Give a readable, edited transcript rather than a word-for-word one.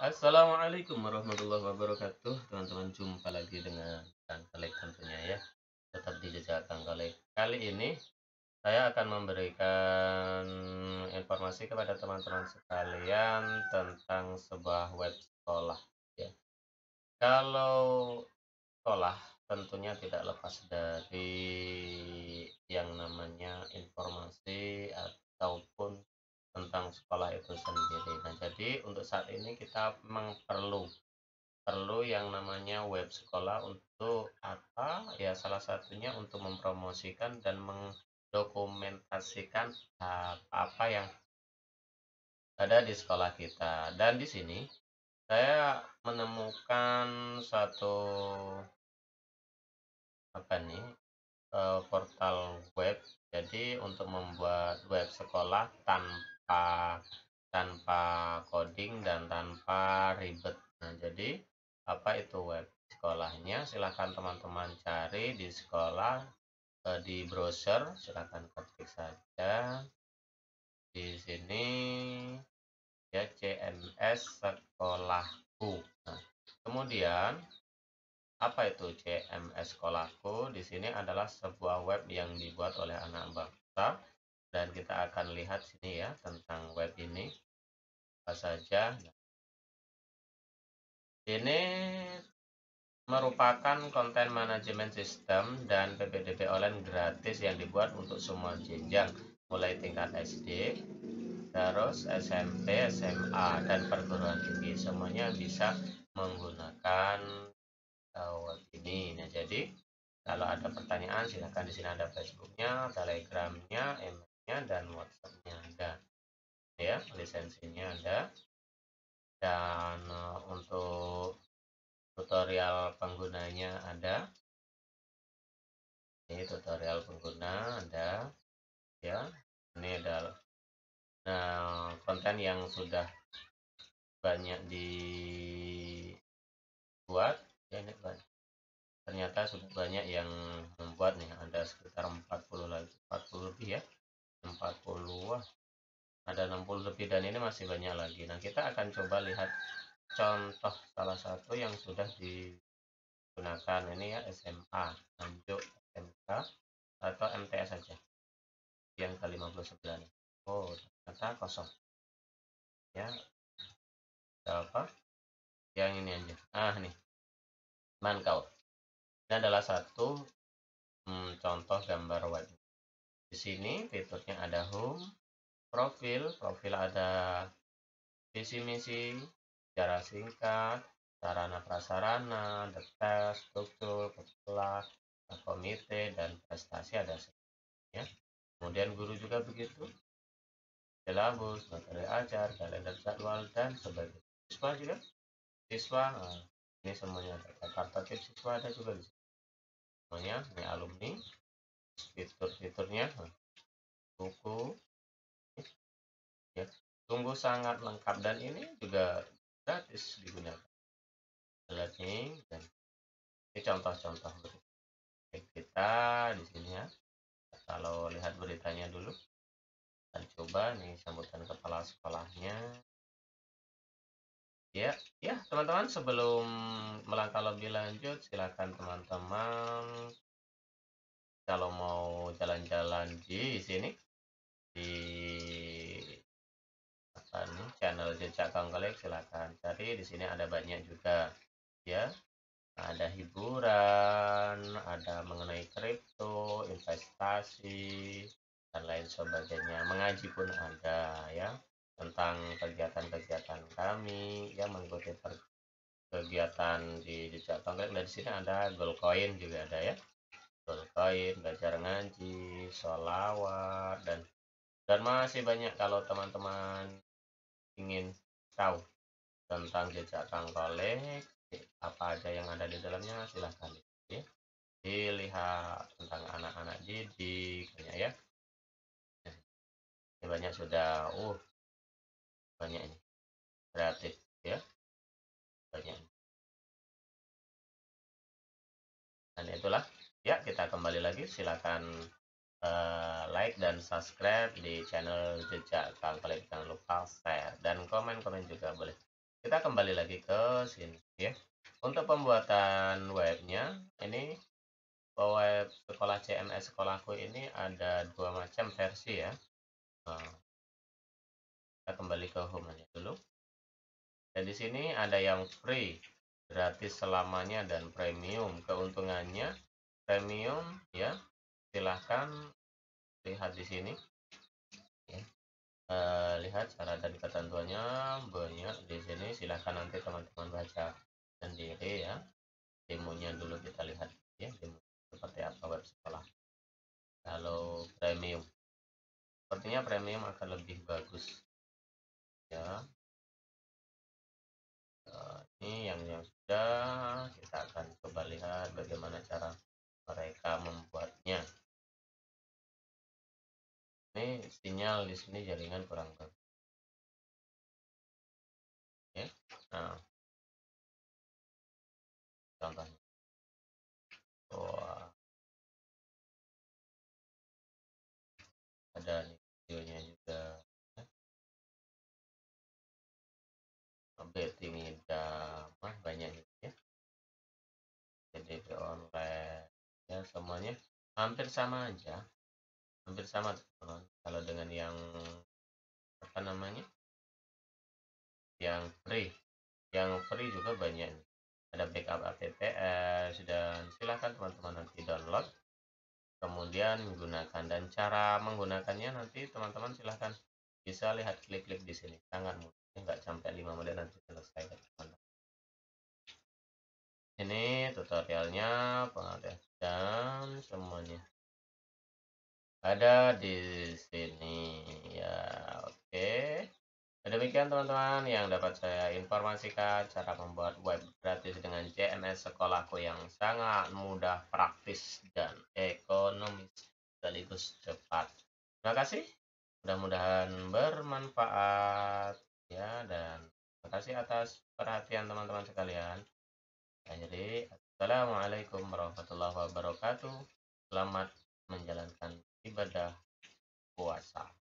Assalamualaikum warahmatullahi wabarakatuh. Teman-teman, jumpa lagi dengan Kang Kholik tentunya ya. Tetap di Jejak Kang Kholik. Kali ini saya akan memberikan informasi kepada teman-teman sekalian tentang sebuah web sekolah ya. Kalau sekolah tentunya tidak lepas dari yang namanya informasi ataupun tentang sekolah itu sendiri. Nah, jadi untuk saat ini kita perlu yang namanya web sekolah untuk apa? Ya, salah satunya untuk mempromosikan dan mendokumentasikan apa yang ada di sekolah kita. Dan di sini saya menemukan satu portal web. Jadi untuk membuat web sekolah tanpa coding dan tanpa ribet. Nah, jadi apa itu web sekolahnya? Silahkan teman-teman cari di sekolah, di browser, silahkan ketik saja di sini ya, CMS Sekolahku. Nah, kemudian apa itu CMS Sekolahku? Di sini adalah sebuah web yang dibuat oleh anak bangsa. Dan kita akan lihat sini ya tentang web ini apa saja. Ini merupakan konten manajemen sistem dan PPDB online gratis yang dibuat untuk semua jenjang, mulai tingkat SD, terus SMP, SMA, dan perguruan tinggi. Semuanya bisa menggunakan web ini. Nah, jadi kalau ada pertanyaan silahkan, di sini ada Facebooknya, Telegramnya, dan WhatsApp-nya ada ya, lisensinya ada. Dan untuk tutorial penggunanya ada, ini tutorial pengguna ada ya, ini ada. Nah, konten yang sudah banyak dibuat ya, ini ternyata sudah banyak yang membuat nih, ada sekitar 40 lebih ya, 40, ada 60 lebih, dan ini masih banyak lagi. Nah, kita akan coba lihat contoh salah satu yang sudah digunakan ini ya, SMA lanjut SMK atau MTs saja yang ke-59. Oh, ternyata kosong ya, apa yang ini aja. Ah, nih Mankau, ini adalah satu contoh gambar web. Di sini fiturnya ada home, profil ada visi misi, sejarah singkat, sarana prasarana, detail, struktur, kepala, komite, dan prestasi ada ya. Kemudian guru juga begitu, silabus, materi ajar, kalender jadwal, dan sebagainya. Siswa juga, ini semuanya ada, kartu tip siswa ada juga di sini. Semuanya ini alumni, fitur-fiturnya, buku ya, sungguh sangat lengkap, dan ini juga gratis digunakan. Dan ini contoh-contoh kita di sini ya. Kalau lihat beritanya dulu, dan coba nih sambutan kepala sekolahnya ya. Ya teman-teman, sebelum melangkah lebih lanjut, silakan teman-teman kalau mau jalan-jalan di sini di channel Jejak Kang Kholik, silahkan cari, di sini ada banyak juga ya, ada hiburan, ada mengenai kripto, investasi, dan lain sebagainya. Mengaji pun ada ya, tentang kegiatan-kegiatan kami yang mengikuti kegiatan di Jejak Kang Kholik. Dan di sini ada gold coin juga ada ya, berkait belajar ngaji, sholawat, dan masih banyak. Kalau teman-teman ingin tahu tentang Jejak Kang Kholik apa aja yang ada di dalamnya, silahkan ya, dilihat tentang anak-anak didik ya. Ini banyak sudah, banyak ini kreatif ya, banyak. Dan itulah ya, kita kembali lagi, silakan like dan subscribe di channel Jejak Kang Kholik, jangan lupa share dan komen juga boleh. Kita kembali lagi ke sini ya. Untuk pembuatan webnya ini, web sekolah CMS Sekolahku ini ada dua macam versi ya. Kita kembali ke home-nya dulu. Dan di sini ada yang free, gratis selamanya, dan premium. Keuntungannya premium ya, silahkan lihat di sini ya. Lihat cara dan ketentuannya banyak di sini, silahkan nanti teman-teman baca sendiri ya. Demonya dulu kita lihat ya, demo seperti apa web sekolah. Kalau premium, sepertinya premium akan lebih bagus ya. Ini yang sudah, kita akan coba lihat bagaimana cara mereka membuatnya. Ini sinyal di sini jaringan kurang bagus. Oke, nah contohnya, ada nih videonya juga. Betting idaman banyak ya, jadi online ya, semuanya hampir sama aja. Hampir sama kalau dengan yang apa namanya, yang free. Yang free juga banyak, ada backup apps, dan silahkan teman-teman nanti download kemudian menggunakan. Dan cara menggunakannya nanti teman-teman silahkan bisa lihat, klik-klik di sini, sangat mudah, nggak sampai 5 menit nanti selesai teman-teman. Ini tutorialnya, pengadaan semuanya ada di sini ya. Oke, demikian teman-teman yang dapat saya informasikan cara membuat web gratis dengan CMS Sekolahku yang sangat mudah, praktis, dan ekonomis sekaligus cepat. Terima kasih, mudah-mudahan bermanfaat ya, dan terima kasih atas perhatian teman-teman sekalian. Jadi, assalamualaikum warahmatullahi wabarakatuh. Selamat menjalankan ibadah puasa.